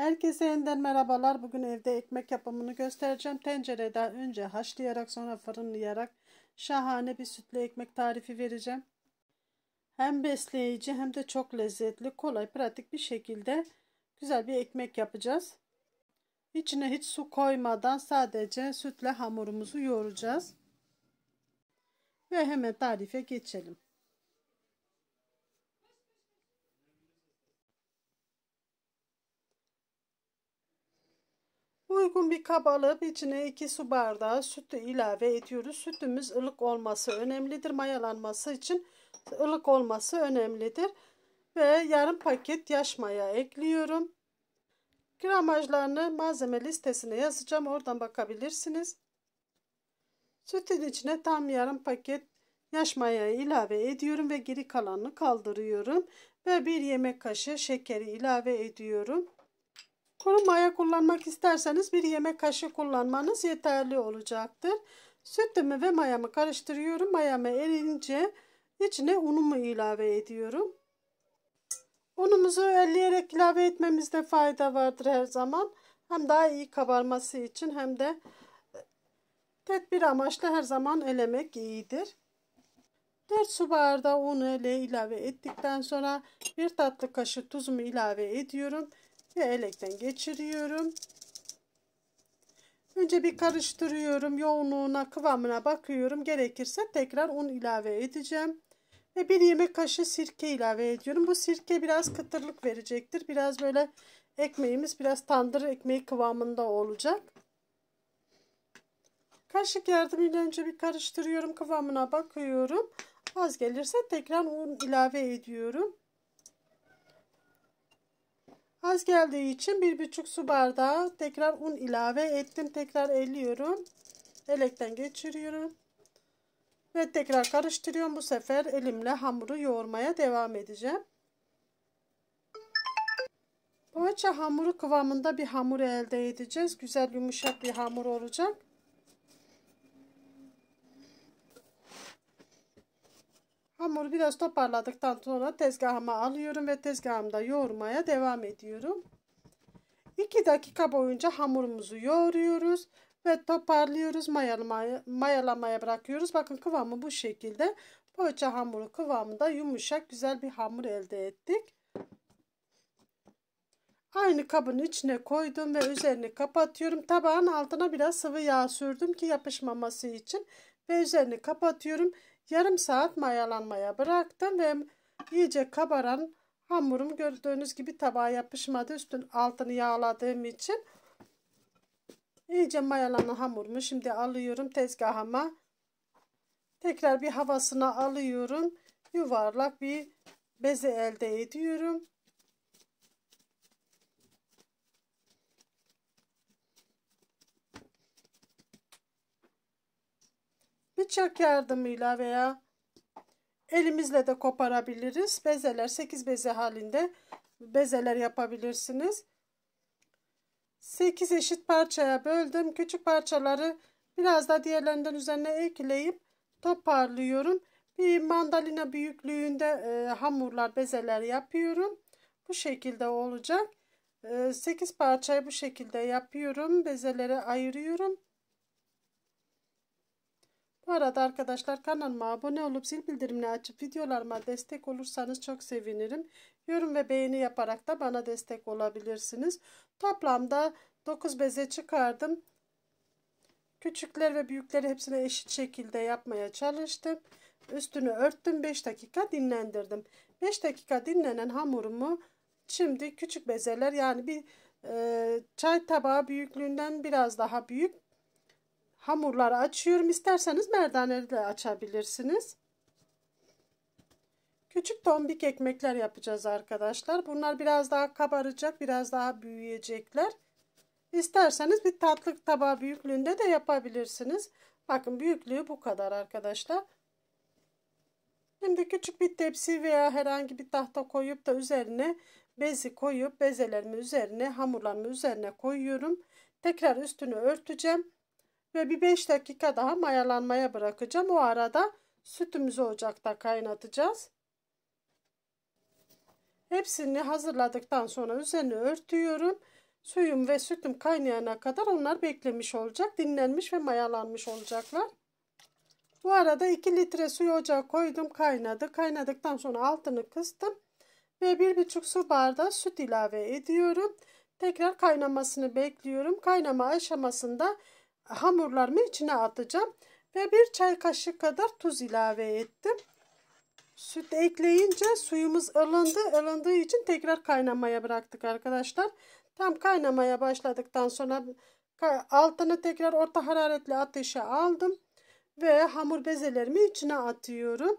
Herkese yeniden merhabalar. Bugün evde ekmek yapımını göstereceğim. Tencereden önce haşlayarak sonra fırınlayarak şahane bir sütlü ekmek tarifi vereceğim. Hem besleyici hem de çok lezzetli, kolay, pratik bir şekilde güzel bir ekmek yapacağız. İçine hiç su koymadan sadece sütle hamurumuzu yoğuracağız. Ve hemen tarife geçelim. Uygun bir kaba alıp içine 2 su bardağı sütü ilave ediyoruz. Sütümüz ılık olması önemlidir. Mayalanması için ılık olması önemlidir. Ve yarım paket yaş maya ekliyorum. Gramajlarını malzeme listesine yazacağım. Oradan bakabilirsiniz. Sütün içine tam yarım paket yaş mayayı ilave ediyorum ve geri kalanını kaldırıyorum. Ve 1 yemek kaşığı şekeri ilave ediyorum. Kuru maya kullanmak isterseniz 1 yemek kaşığı kullanmanız yeterli olacaktır. Sütümü ve mayamı karıştırıyorum. Mayamı eriyince içine unumu ilave ediyorum. Unumuzu elleyerek ilave etmemizde fayda vardır her zaman. Hem daha iyi kabarması için hem de tedbir amaçlı her zaman elemek iyidir. 4 su bardağı unu ilave ettikten sonra 1 tatlı kaşığı tuzumu ilave ediyorum. Ve elekten geçiriyorum. Önce bir karıştırıyorum. Yoğunluğuna, kıvamına bakıyorum. Gerekirse tekrar un ilave edeceğim. Ve 1 yemek kaşığı sirke ilave ediyorum. Bu sirke biraz kıtırlık verecektir. Biraz böyle ekmeğimiz biraz tandır ekmeği kıvamında olacak. Kaşık yardımıyla önce bir karıştırıyorum. Kıvamına bakıyorum. Az gelirse tekrar un ilave ediyorum. Az geldiği için 1,5 su bardağı tekrar un ilave ettim. Tekrar elliyorum. Elekten geçiriyorum. Ve tekrar karıştırıyorum. Bu sefer elimle hamuru yoğurmaya devam edeceğim. Poğaça hamuru kıvamında bir hamur elde edeceğiz. Güzel yumuşak bir hamur olacak. Hamuru biraz toparladıktan sonra tezgahıma alıyorum ve tezgahımda yoğurmaya devam ediyorum. 2 dakika boyunca hamurumuzu yoğuruyoruz ve toparlıyoruz. Mayalamaya bırakıyoruz. Bakın kıvamı bu şekilde. Poğaça hamuru kıvamında yumuşak güzel bir hamur elde ettik. Aynı kabın içine koydum ve üzerini kapatıyorum. Tabağın altına biraz sıvı yağ sürdüm ki yapışmaması için ve üzerini kapatıyorum. Yarım saat mayalanmaya bıraktım ve iyice kabaran hamurum gördüğünüz gibi tabağa yapışmadı. Üstün altını yağladığım için iyice mayalanan hamurumu şimdi alıyorum tezgahıma. Tekrar bir havasına alıyorum. Yuvarlak bir beze elde ediyorum. Bıçak yardımıyla veya elimizle de koparabiliriz. Bezeler 8 beze halinde bezeler yapabilirsiniz. 8 eşit parçaya böldüm. Küçük parçaları biraz da diğerlerinden üzerine ekleyip toparlıyorum. Bir mandalina büyüklüğünde hamurlar, bezeler yapıyorum. Bu şekilde olacak. 8 parçayı bu şekilde yapıyorum. Bezelere ayırıyorum. Bu arada arkadaşlar kanalıma abone olup zil bildirimini açıp videolarıma destek olursanız çok sevinirim. Yorum ve beğeni yaparak da bana destek olabilirsiniz. Toplamda 9 beze çıkardım. Küçükler ve büyükleri hepsine eşit şekilde yapmaya çalıştım. Üstünü örttüm, 5 dakika dinlendirdim. 5 dakika dinlenen hamurumu şimdi küçük bezeler yani bir çay tabağı büyüklüğünden biraz daha büyük hamurları açıyorum. İsterseniz merdaneyle de açabilirsiniz. Küçük tombik ekmekler yapacağız arkadaşlar. Bunlar biraz daha kabaracak, biraz daha büyüyecekler. İsterseniz bir tatlı tabağı büyüklüğünde de yapabilirsiniz. Bakın büyüklüğü bu kadar arkadaşlar. Şimdi küçük bir tepsi veya herhangi bir tahta koyup da üzerine bezi koyup bezelerimi üzerine, hamurlarımı üzerine koyuyorum. Tekrar üstünü örteceğim. Ve bir 5 dakika daha mayalanmaya bırakacağım. O arada sütümüzü ocakta kaynatacağız. Hepsini hazırladıktan sonra üzerine örtüyorum. Suyum ve sütüm kaynayana kadar onlar beklemiş olacak. Dinlenmiş ve mayalanmış olacaklar. Bu arada 2 litre suyu ocağa koydum. Kaynadı. Kaynadıktan sonra altını kıstım. Ve 1,5 su bardağı süt ilave ediyorum. Tekrar kaynamasını bekliyorum. Kaynama aşamasında hamurlarımı içine atacağım. Ve 1 çay kaşığı kadar tuz ilave ettim. Süt ekleyince suyumuz ılındı. Ilındığı için tekrar kaynamaya bıraktık arkadaşlar. Tam kaynamaya başladıktan sonra altını tekrar orta hararetli ateşe aldım. Ve hamur bezelerimi içine atıyorum.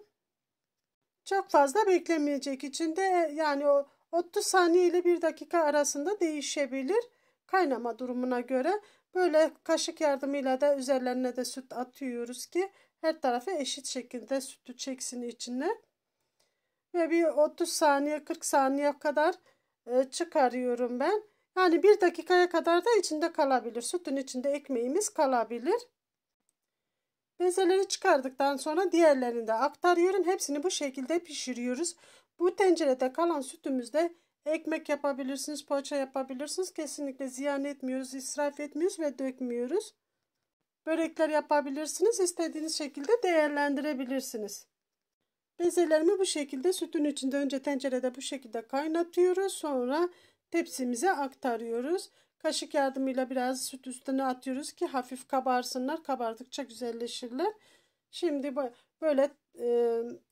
Çok fazla beklemeyecek içinde, yani o 30 saniye ile 1 dakika arasında değişebilir. Kaynama durumuna göre böyle kaşık yardımıyla da üzerlerine de süt atıyoruz ki her tarafı eşit şekilde sütü çeksin içine. Ve bir 30 saniye 40 saniye kadar çıkarıyorum ben. Yani 1 dakikaya kadar da içinde kalabilir. Sütün içinde ekmeğimiz kalabilir. Bezeleri çıkardıktan sonra diğerlerini de aktarıyorum. Hepsini bu şekilde pişiriyoruz. Bu tencerede kalan sütümüzde ekmek yapabilirsiniz, poğaça yapabilirsiniz. Kesinlikle ziyan etmiyoruz, israf etmiyoruz ve dökmüyoruz. Börekler yapabilirsiniz. İstediğiniz şekilde değerlendirebilirsiniz. Bezelerimi bu şekilde sütün içinde önce tencerede bu şekilde kaynatıyoruz. Sonra tepsimize aktarıyoruz. Kaşık yardımıyla biraz süt üstüne atıyoruz ki hafif kabarsınlar. Kabardıkça güzelleşirler. Şimdi böyle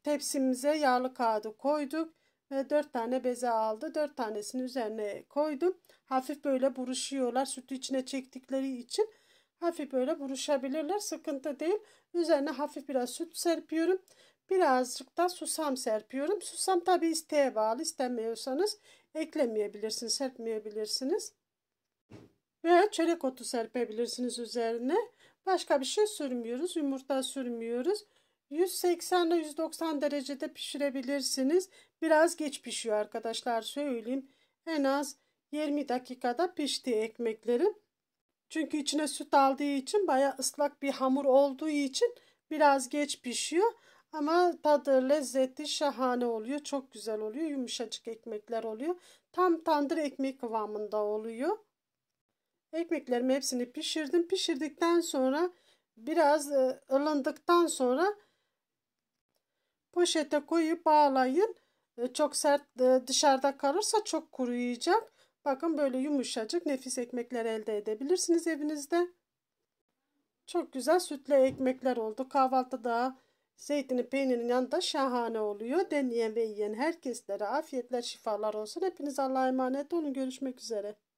tepsimize yağlı kağıdı koyduk. Ve 4 tane beze aldı. 4 tanesini üzerine koydum. Hafif böyle buruşuyorlar. Sütü içine çektikleri için hafif böyle buruşabilirler. Sıkıntı değil. Üzerine hafif biraz süt serpiyorum. Birazcık da susam serpiyorum. Susam tabi isteğe bağlı. İstemiyorsanız eklemeyebilirsiniz, serpmeyebilirsiniz. Veya çörek otu serpebilirsiniz üzerine. Başka bir şey sürmüyoruz. Yumurta sürmüyoruz. 180 ile 190 derecede pişirebilirsiniz. Biraz geç pişiyor arkadaşlar, söyleyeyim. En az 20 dakikada pişti ekmeklerim. Çünkü içine süt aldığı için, bayağı ıslak bir hamur olduğu için biraz geç pişiyor. Ama tadı, lezzeti şahane oluyor. Çok güzel oluyor. Yumuşacık ekmekler oluyor. Tam tandır ekmeği kıvamında oluyor. Ekmeklerimi hepsini pişirdim. Pişirdikten sonra biraz ılındıktan sonra poşete koyup bağlayın. Çok sert dışarıda kalırsa çok kuruyacak. Bakın böyle yumuşacık nefis ekmekler elde edebilirsiniz evinizde. Çok güzel sütlü ekmekler oldu. Kahvaltıda zeytinin peynirinin yanında şahane oluyor. Deneyen ve yiyen herkeslere afiyetler, şifalar olsun. Hepiniz Allah'a emanet olun. Görüşmek üzere.